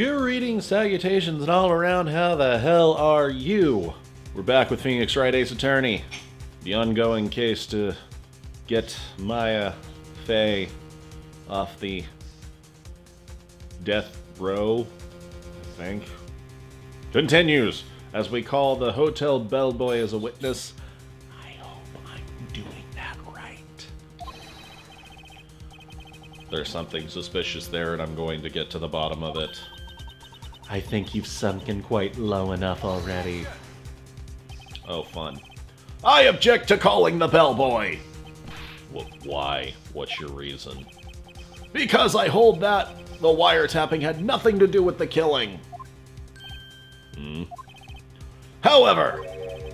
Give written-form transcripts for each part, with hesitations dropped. Greetings, salutations, and all around, how the hell are you? We're back with Phoenix Wright, Ace Attorney. The ongoing case to get Maya Fey off the death row, I think, continues as we call the hotel bellboy as a witness. I hope I'm doing that right. There's something suspicious there, and I'm going to get to the bottom of it. I think you've sunken quite low enough already. Oh, fun. I object to calling the bellboy! Why? What's your reason? Because I hold that the wiretapping had nothing to do with the killing. Hmm? However,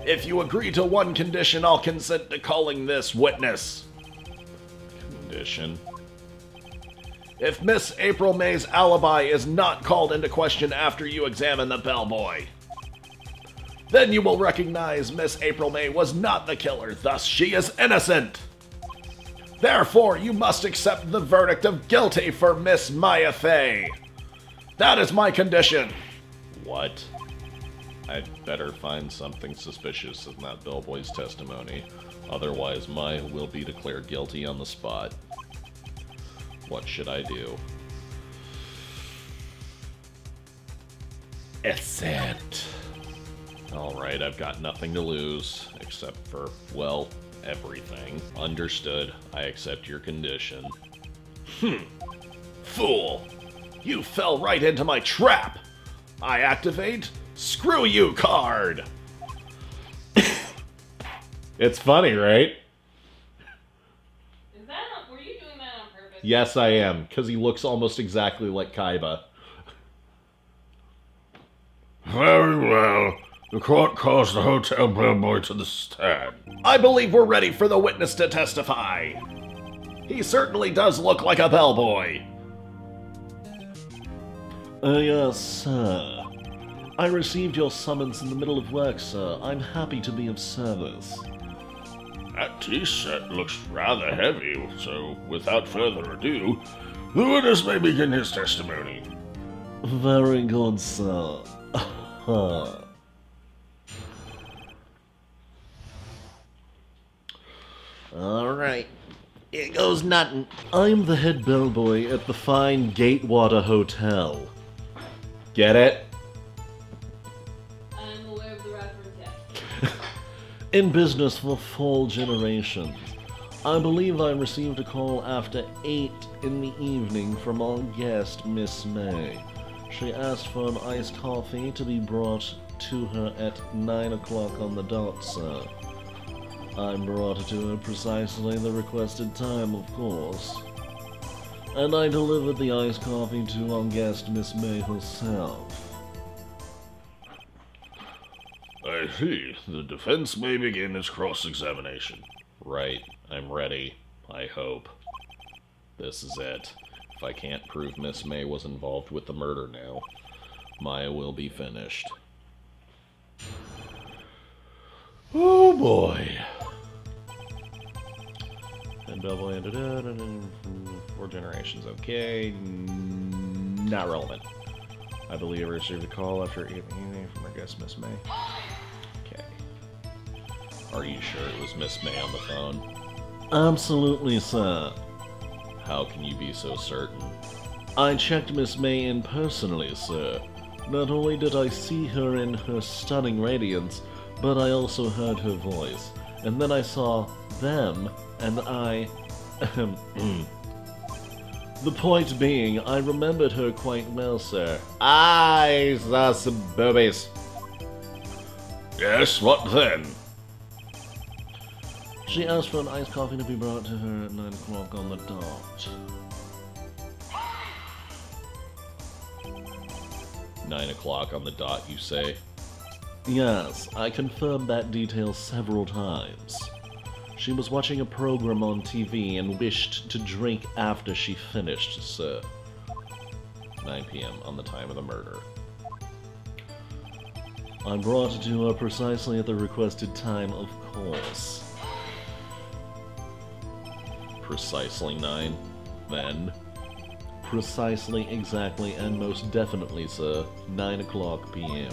if you agree to one condition, I'll consent to calling this witness. Condition? If Miss April May's alibi is not called into question after you examine the bellboy, then you will recognize Miss April May was not the killer, thus she is innocent. Therefore, you must accept the verdict of guilty for Miss Maya Fey. That is my condition. What? I'd better find something suspicious in that bellboy's testimony. Otherwise, Maya will be declared guilty on the spot. What should I do? It's it. Alright, I've got nothing to lose, except for, well, everything. Understood. I accept your condition. Fool! You fell right into my trap! I activate Screw You card! It's funny, right? Yes, I am, because he looks almost exactly like Kaiba. Very well. The court calls the hotel bellboy to the stand. I believe we're ready for the witness to testify. He certainly does look like a bellboy. Yes, sir. I received your summons in the middle of work, sir. I'm happy to be of service. That tea set looks rather heavy, so without further ado, the witness may begin his testimony. Very good, sir. Alright, it goes nothing. I'm the head bellboy at the fine Gatewater Hotel. Get it? I'm aware of the reference, yes. In business for 4 generations. I believe I received a call after 8 in the evening from our guest, Miss May. She asked for an iced coffee to be brought to her at 9 o'clock on the dot, sir. I brought it to her precisely the requested time, of course. And I delivered the iced coffee to our guest, Miss May herself. I see. The defense may begin its cross-examination. Right. I'm ready. I hope. This is it. If I can't prove Miss May was involved with the murder now, Maya will be finished. Oh boy. And double ended it. 4 generations. Okay. Not relevant. I believe I received a call after 8 in the evening from our guest, Miss May. Are you sure it was Miss May on the phone? Absolutely, sir. How can you be so certain? I checked Miss May in personally, sir. Not only did I see her in her stunning radiance, but I also heard her voice. And then I saw them, and I... The point being, I remembered her quite well, sir. I saw some boobies. Yes, what then? She asked for an iced coffee to be brought to her at 9 o'clock on the dot. 9 o'clock on the dot, you say? Yes, I confirmed that detail several times. She was watching a program on TV and wished to drink after she finished, sir. 9 p.m. on the time of the murder. I brought it to her precisely at the requested time, of course. Precisely 9, then. Precisely, exactly, and most definitely, sir. 9:00 p.m.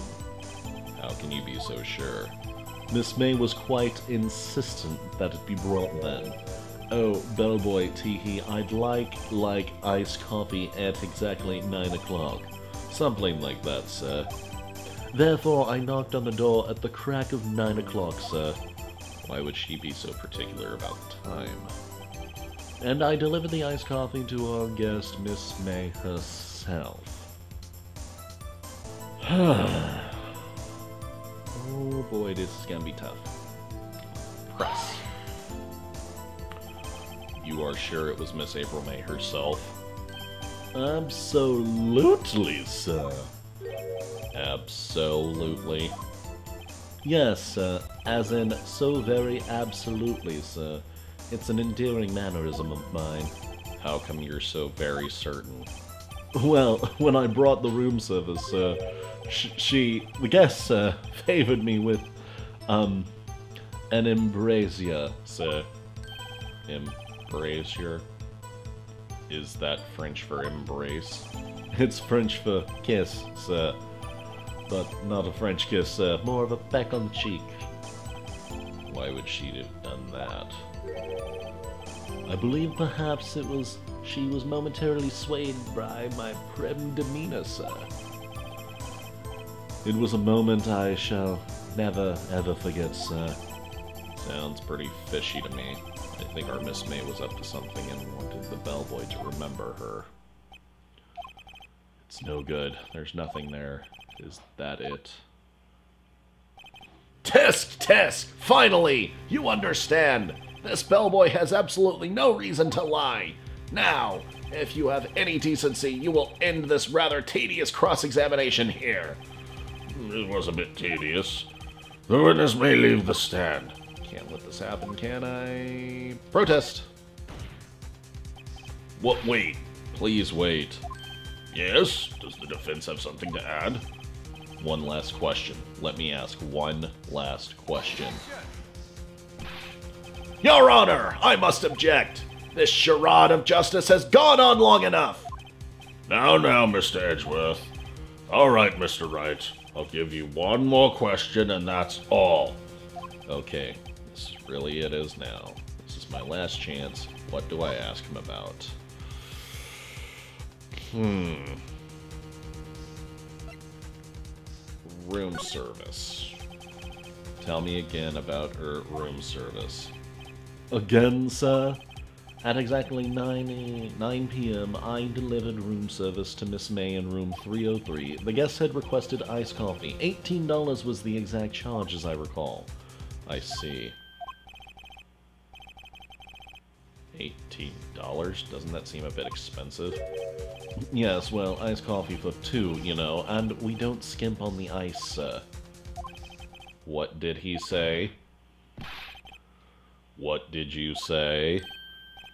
How can you be so sure? Miss May was quite insistent that it be brought then. Oh, bellboy, teehee, I'd like, iced coffee at exactly 9:00. Something like that, sir. Therefore, I knocked on the door at the crack of 9:00, sir. Why would she be so particular about time? And I delivered the iced coffee to our guest, Miss May herself. Oh boy, this is gonna be tough. Press. You are sure it was Miss April May herself? Absolutely, sir. Absolutely. Yes, sir. As in, so very absolutely, sir. It's an endearing mannerism of mine. How come you're so very certain? Well, when I brought the room service, sir, the guest, sir, favored me with, an embrasure, sir. Embrasure? Is that French for embrace? It's French for kiss, sir. But not a French kiss, sir. More of a peck on the cheek. Why would she have done that? I believe perhaps it was she was momentarily swayed by my prim demeanor, sir. It was a moment I shall never, ever forget, sir. Sounds pretty fishy to me. I think our Miss May was up to something and wanted the bellboy to remember her. It's no good. There's nothing there. Is that it? Tisk, tisk! Finally! You understand! This bellboy has absolutely no reason to lie. Now, if you have any decency, you will end this rather tedious cross-examination here. It was a bit tedious. The witness may leave the stand. Can't let this happen, can I? Protest! What? Wait. Please wait. Yes? Does the defense have something to add? One last question. Let me ask one last question. Your Honor, I must object. This charade of justice has gone on long enough. Now, now, Mr. Edgeworth. All right, Mr. Wright. I'll give you one more question, and that's all. Okay, this is really it is now. This is my last chance. What do I ask him about? Room service. Tell me again about room service. Again, sir? At exactly 9 p.m., I delivered room service to Miss May in room 303. The guest had requested iced coffee. $18 was the exact charge, as I recall. I see. $18? Doesn't that seem a bit expensive? Yes, well, iced coffee for two, you know, and we don't skimp on the ice, sir. What did he say? What did you say?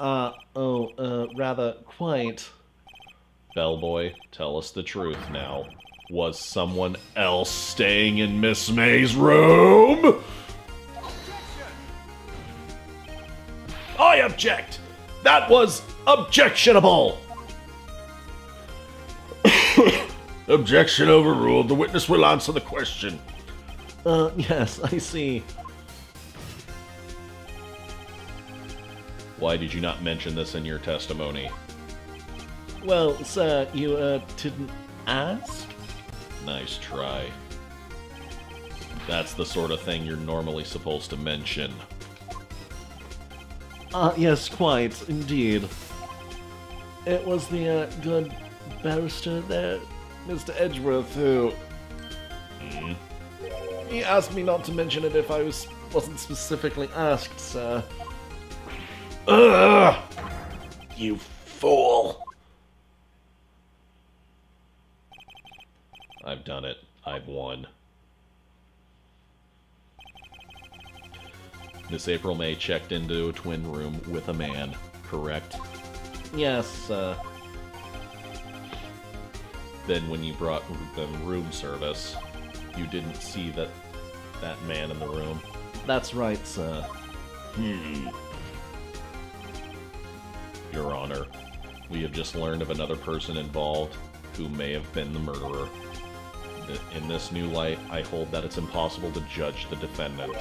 Rather, quite. Bellboy, tell us the truth now. Was someone else staying in Miss May's room? I object! That was objectionable! Objection overruled. The witness will answer the question. Yes, I see. Why did you not mention this in your testimony? Well, sir, you, didn't ask? Nice try. That's the sort of thing you're normally supposed to mention. Yes, quite, indeed. It was the, good barrister there, Mr. Edgeworth, who... He asked me not to mention it if I wasn't specifically asked, sir. Ugh! You fool! I've done it. I've won. Miss April May checked into a twin room with a man, correct? Yes, sir. Then when you brought them room service, you didn't see that man in the room? That's right, sir. Your Honor, We have just learned of another person involved who may have been the murderer. In this new light, I hold that it's impossible to judge the defendant.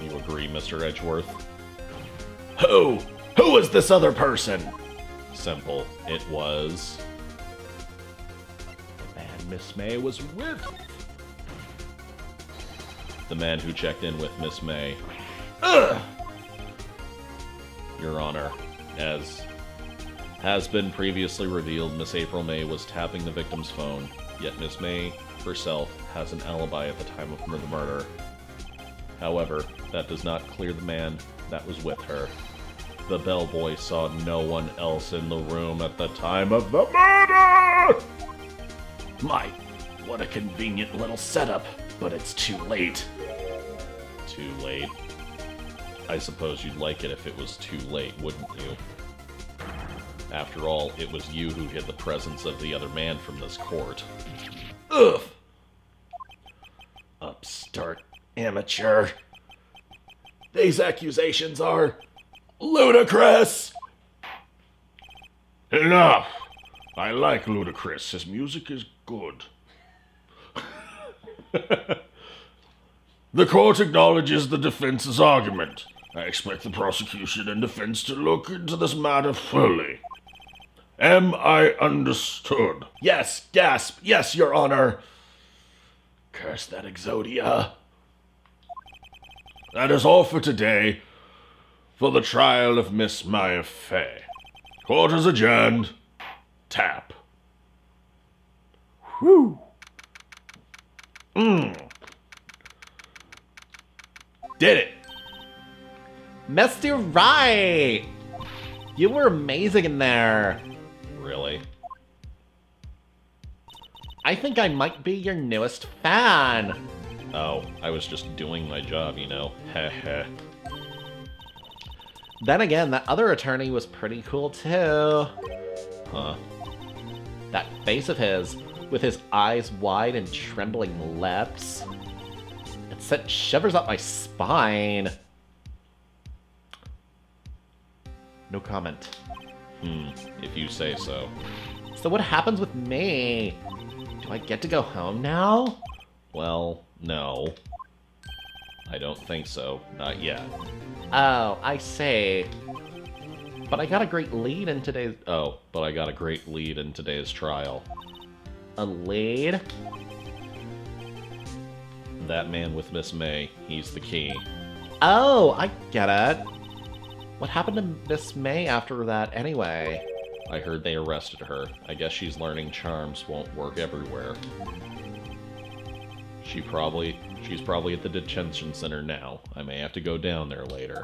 You agree, Mr. Edgeworth? Who? Who was this other person? Simple. It was... the man Miss May was with. The man who checked in with Miss May. Ugh! Your Honor, as has been previously revealed, Miss April May was tapping the victim's phone, yet Miss May herself has an alibi at the time of the murder. However, that does not clear the man that was with her. The bellboy saw no one else in the room at the time of the murder! My, what a convenient little setup, but it's too late. Too late? I suppose you'd like it if it was too late, wouldn't you? After all, it was you who hid the presence of the other man from this court. Ugh! Upstart amateur. These accusations are... ludicrous! Enough! I like Ludacris. His music is good. The court acknowledges the defense's argument. I expect the prosecution and defense to look into this matter fully. Am I understood? Yes, gasp, yes, Your Honor. Curse that Exodia. That is all for today, for the trial of Miss Maya Fey. Court is adjourned. Tap. Whew. Did it! Mr. Wright! You were amazing in there. Really? I think I might be your newest fan. Oh, I was just doing my job, you know. Heh. Then again, that other attorney was pretty cool too. Huh. That face of his, with his eyes wide and trembling lips. It sent shivers up my spine. No comment. If you say so. So what happens with me? Do I get to go home now? Well, no. I don't think so. Not yet. Oh, I see. But I got a great lead in today's... oh, but I got a great lead in today's trial. A lead? That man with Miss May, he's the key. Oh, I get it. What happened to Miss May after that anyway? I heard they arrested her. I guess she's learning charms won't work everywhere. She's probably at the detention center now. I may have to go down there later.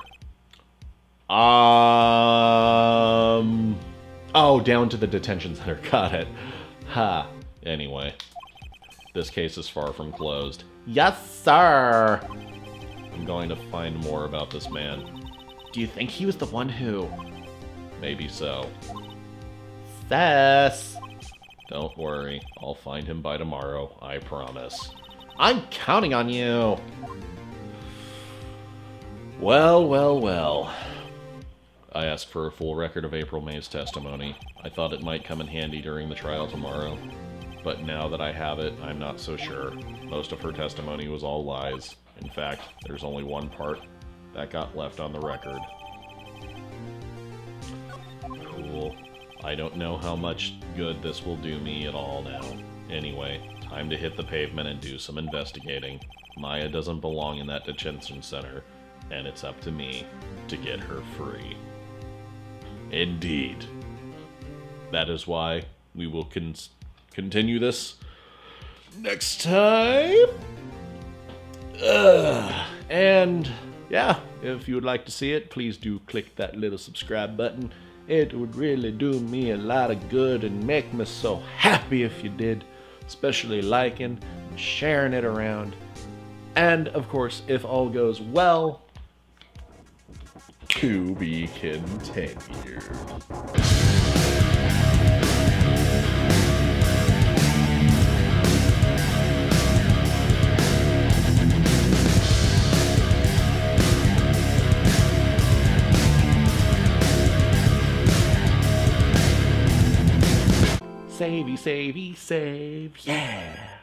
Oh, down to the detention center. Got it. Ha. Anyway. This case is far from closed. Yes, sir! I'm going to find more about this man. Do you think he was the one who... maybe so. Sis! Don't worry. I'll find him by tomorrow. I promise. I'm counting on you! Well, well, well. I asked for a full record of April May's testimony. I thought it might come in handy during the trial tomorrow. But now that I have it, I'm not so sure. Most of her testimony was all lies. In fact, there's only one part that got left on the record. Cool. I don't know how much good this will do me at all now. Anyway, time to hit the pavement and do some investigating. Maya doesn't belong in that detention center, and it's up to me to get her free. Indeed. That is why we will continue this next time. And yeah, if you would like to see it, please do click that little subscribe button. It would really do me a lot of good and make me so happy if you did, especially liking and sharing it around. And of course, if all goes well, to be continued. save. Yeah.